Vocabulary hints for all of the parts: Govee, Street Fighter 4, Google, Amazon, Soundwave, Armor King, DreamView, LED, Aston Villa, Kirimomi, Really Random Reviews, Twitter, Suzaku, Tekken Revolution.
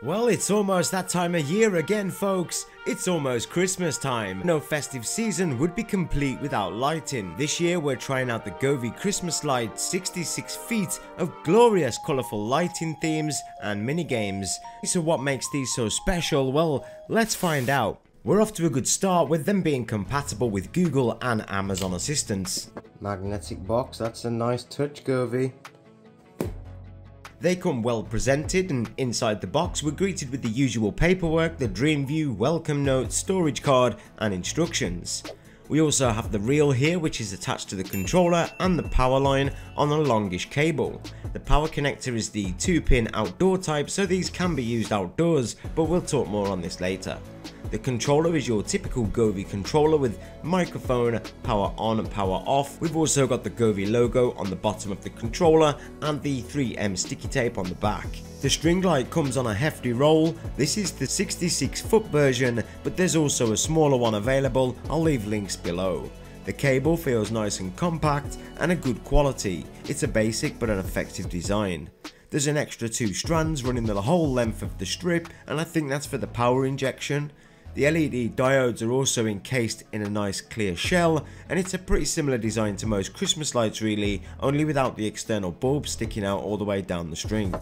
Well, it's almost that time of year again, folks. It's almost Christmas time. No festive season would be complete without lighting. This year we're trying out the Govee Christmas light, 66 feet of glorious colourful lighting themes and minigames. So what makes these so special? Well, let's find out. We're off to a good start with them being compatible with Google and Amazon assistants. Magnetic box, that's a nice touch, Govee. They come well presented, and inside the box we're greeted with the usual paperwork, the DreamView, welcome note, storage card and instructions. We also have the reel here, which is attached to the controller, and the power line on a longish cable. The power connector is the 2-pin outdoor type, so these can be used outdoors, but we'll talk more on this later. The controller is your typical Govee controller with microphone, power on and power off. We've also got the Govee logo on the bottom of the controller and the 3M sticky tape on the back. The string light comes on a hefty roll. This is the 66-foot version, but there's also a smaller one available. I'll leave links below. The cable feels nice and compact and a good quality. It's a basic but an effective design. There's an extra 2 strands running the whole length of the strip, and I think that's for the power injection. The LED diodes are also encased in a nice clear shell, and it's a pretty similar design to most Christmas lights really, only without the external bulb sticking out all the way down the string.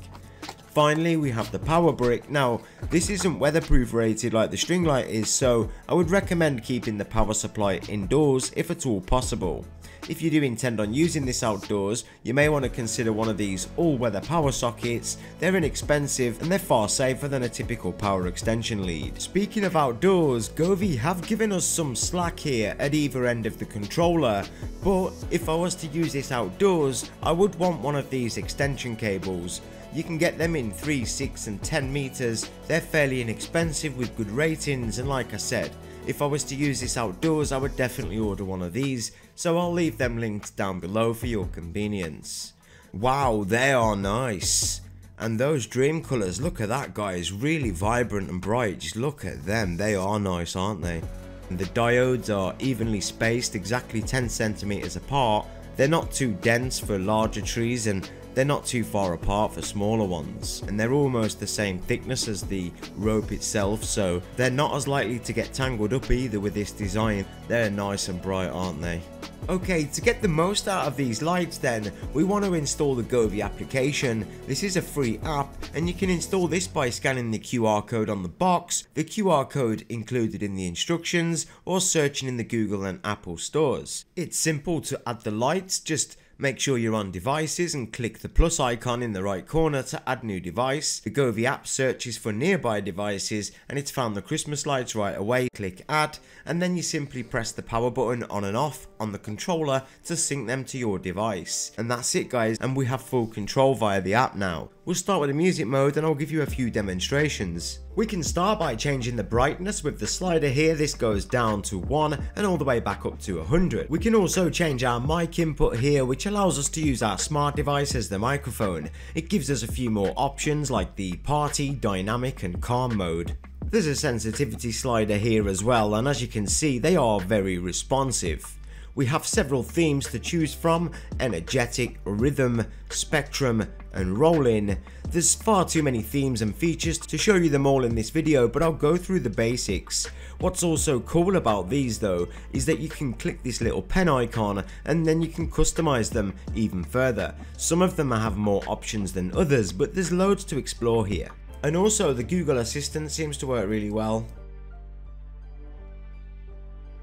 Finally, we have the power brick. Now, this isn't weatherproof rated like the string light is, so I would recommend keeping the power supply indoors if at all possible. If you do intend on using this outdoors, you may want to consider one of these all-weather power sockets. They're inexpensive and they're far safer than a typical power extension lead. Speaking of outdoors, Govee have given us some slack here at either end of the controller, but if I was to use this outdoors, I would want one of these extension cables. You can get them in 3, 6 and 10 meters. They're fairly inexpensive with good ratings, and like I said, if I was to use this outdoors, I would definitely order one of these, so I'll leave them linked down below for your convenience. Wow, they are nice. And those dream colours, look at that, guys, really vibrant and bright. Just look at them, they are nice, aren't they? And the diodes are evenly spaced, exactly 10 centimeters apart. They're not too dense for larger trees, and they're not too far apart for smaller ones, and they're almost the same thickness as the rope itself, so they're not as likely to get tangled up either with this design. They're nice and bright, aren't they? Okay, to get the most out of these lights then, we want to install the Govee application. This is a free app, and you can install this by scanning the QR code on the box, the QR code included in the instructions, or searching in the Google and Apple stores. It's simple to add the lights, just make sure you're on devices and click the plus icon in the right corner to add new device. The Govee app searches for nearby devices and it's found the Christmas lights right away. Click add, and then you simply press the power button on and off on the controller to sync them to your device. And that's it, guys, and we have full control via the app now. We'll start with the music mode and I'll give you a few demonstrations. We can start by changing the brightness with the slider here. This goes down to 1 and all the way back up to 100. We can also change our mic input here, which allows us to use our smart device as the microphone. It gives us a few more options like the party, dynamic and calm mode. There's a sensitivity slider here as well, and as you can see, they are very responsive. We have several themes to choose from: energetic, rhythm, spectrum and rolling. There's far too many themes and features to show you them all in this video, but I'll go through the basics. What's also cool about these though is that you can click this little pen icon and then you can customize them even further. Some of them have more options than others, but there's loads to explore here. And also the Google Assistant seems to work really well.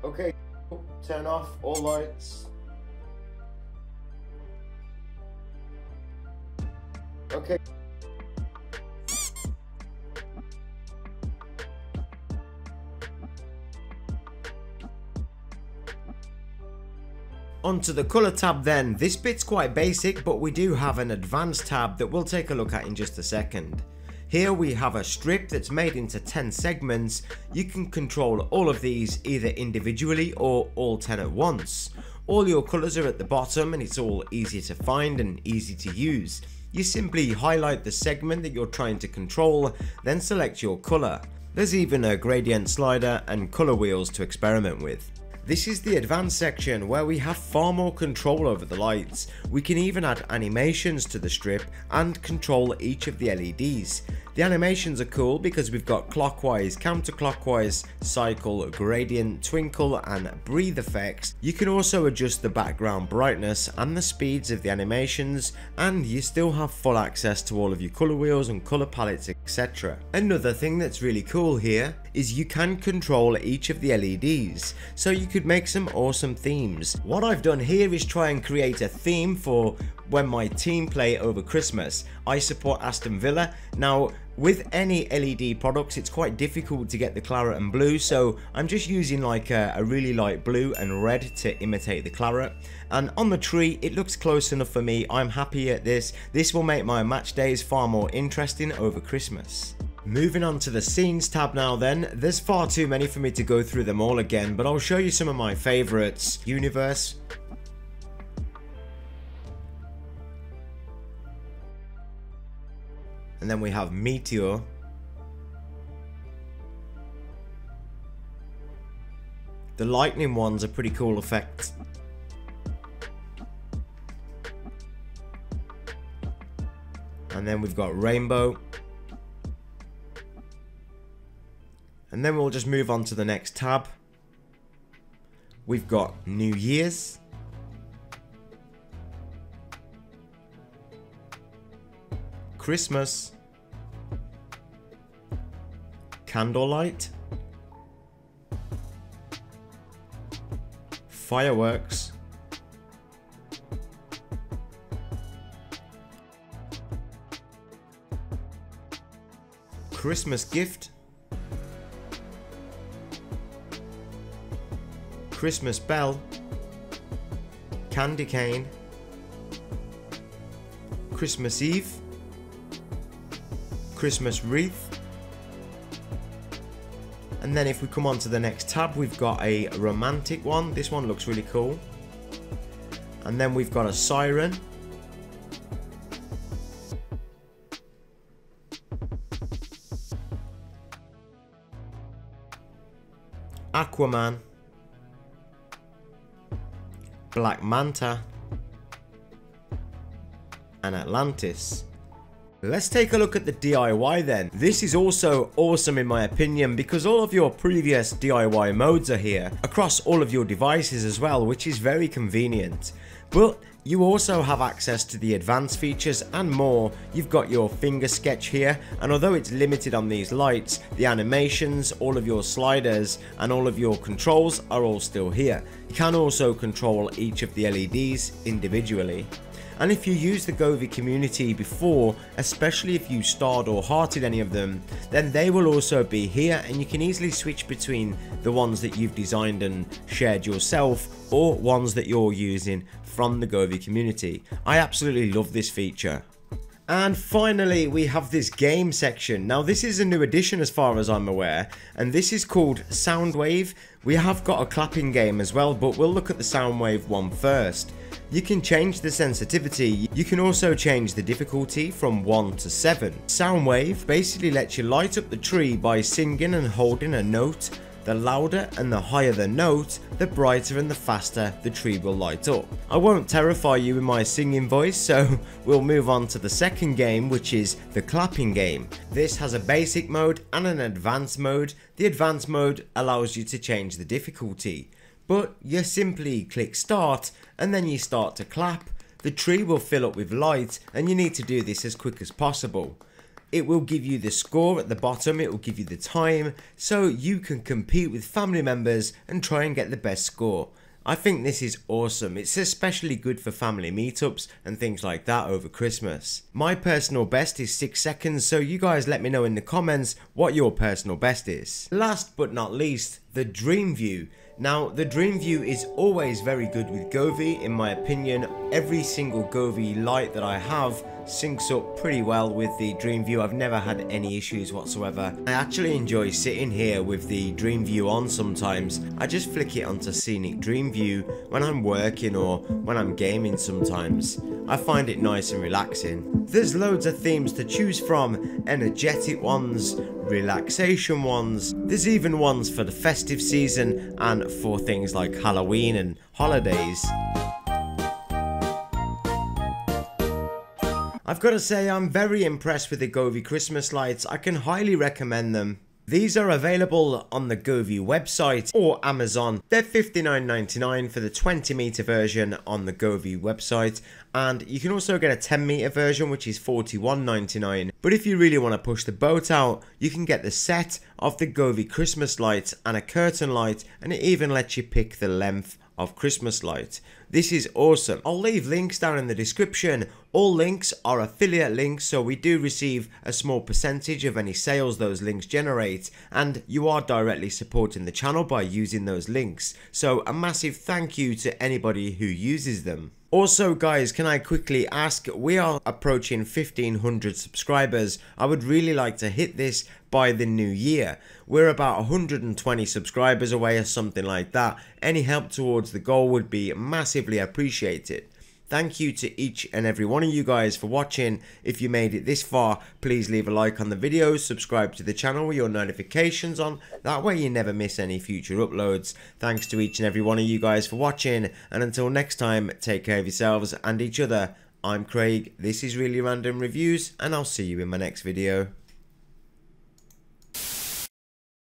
Okay. Turn off all lights. Okay. Onto the colour tab then. This bit's quite basic, but we do have an advanced tab that we'll take a look at in just a second. Here we have a strip that's made into 10 segments. You can control all of these either individually or all 10 at once. All your colours are at the bottom and it's all easy to find and easy to use. You simply highlight the segment that you're trying to control, then select your colour. There's even a gradient slider and colour wheels to experiment with. This is the advanced section where we have far more control over the lights. We can even add animations to the strip and control each of the LEDs. The animations are cool because we've got clockwise, counterclockwise, cycle, gradient, twinkle and breathe effects. You can also adjust the background brightness and the speeds of the animations, and you still have full access to all of your color wheels and color palettes, etc. Another thing that's really cool here is you can control each of the LEDs, so you could make some awesome themes. What I've done here is try and create a theme for when my team play over Christmas. I support Aston Villa. Now, with any LED products, it's quite difficult to get the claret and blue, so I'm just using like a really light blue and red to imitate the claret. And on the tree, it looks close enough for me. I'm happy at this. This will make my match days far more interesting over Christmas. Moving on to the scenes tab now then, there's far too many for me to go through them all again, but I'll show you some of my favorites. Universe, and then we have Meteor, the lightning one's a pretty cool effect, and then we've got Rainbow, and then we'll just move on to the next tab. We've got New Year's, Christmas, Candlelight, Fireworks, Christmas Gift, Christmas Bell, Candy Cane, Christmas Eve, Christmas wreath, and then if we come on to the next tab, we've got a romantic one. This one looks really cool, and then we've got a siren, Aquaman, Black Manta, and Atlantis. Let's take a look at the DIY then. This is also awesome in my opinion because all of your previous DIY modes are here across all of your devices as well, which is very convenient. But you also have access to the advanced features and more. You've got your finger sketch here, and although it's limited on these lights, the animations, all of your sliders and all of your controls are all still here. You can also control each of the LEDs individually. And if you use the Govee community before, especially if you starred or hearted any of them, then they will also be here, and you can easily switch between the ones that you've designed and shared yourself or ones that you're using from the Govee community. I absolutely love this feature. And finally, we have this game section. Now, this is a new addition as far as I'm aware, and this is called Soundwave. We have got a clapping game as well, but we'll look at the Soundwave one first. You can change the sensitivity. You can also change the difficulty from 1 to 7. Soundwave basically lets you light up the tree by singing and holding a note. The louder and the higher the note, the brighter and the faster the tree will light up. I won't terrify you with my singing voice, so we'll move on to the second game, which is the clapping game. This has a basic mode and an advanced mode. The advanced mode allows you to change the difficulty, but you simply click start and then you start to clap. The tree will fill up with light and you need to do this as quick as possible. It will give you the score at the bottom, it will give you the time, so you can compete with family members and try and get the best score. I think this is awesome. It's especially good for family meetups and things like that over Christmas. My personal best is 6 seconds, so you guys let me know in the comments what your personal best is. Last but not least, the DreamView. Now, the DreamView is always very good with Govee. In my opinion, every single Govee light that I have syncs up pretty well with the DreamView. I've never had any issues whatsoever. I actually enjoy sitting here with the DreamView on sometimes. I just flick it onto Scenic DreamView when I'm working or when I'm gaming sometimes. I find it nice and relaxing. There's loads of themes to choose from, energetic ones, relaxation ones, there's even ones for the festive season and for things like Halloween and holidays. I've got to say I'm very impressed with the Govee Christmas lights. I can highly recommend them. These are available on the Govee website or Amazon. They're $59.99 for the 20 meter version on the Govee website, and you can also get a 10 meter version which is $41.99. But if you really want to push the boat out, you can get the set of the Govee Christmas lights and a curtain light, and it even lets you pick the length of Christmas light. This is awesome. I'll leave links down in the description. All links are affiliate links, so we do receive a small percentage of any sales those links generate, and you are directly supporting the channel by using those links, so a massive thank you to anybody who uses them. Also guys, can I quickly ask, we are approaching 1500 subscribers. I would really like to hit this by the new year. We're about 120 subscribers away or something like that. Any help towards the goal would be massively appreciated. Thank you to each and every one of you guys for watching. If you made it this far, please leave a like on the video, subscribe to the channel with your notifications on, that way you never miss any future uploads. Thanks to each and every one of you guys for watching, and until next time, take care of yourselves and each other. I'm Craig, this is Really Random Reviews, and I'll see you in my next video.